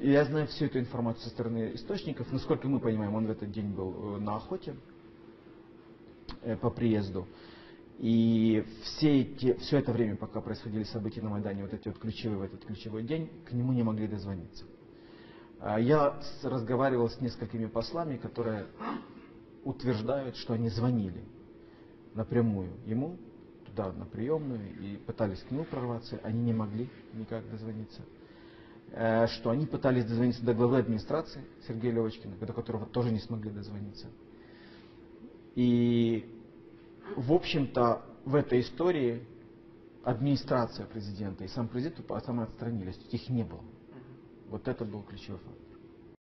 я знаю всю эту информацию со стороны источников. Насколько мы понимаем, он в этот день был на охоте по приезду. И все это время, пока происходили события на Майдане, вот эти вот ключевые в этот ключевой день, к нему не могли дозвониться. Я разговаривал с несколькими послами, которые утверждают, что они звонили напрямую ему, туда, на приемную, и пытались к нему прорваться, они не могли никак дозвониться. Что они пытались дозвониться до главы администрации Сергея Левочкина, до которого тоже не смогли дозвониться. И, в общем-то, в этой истории администрация президента и сам президент сама отстранились, их не было. Вот это был ключевой факт.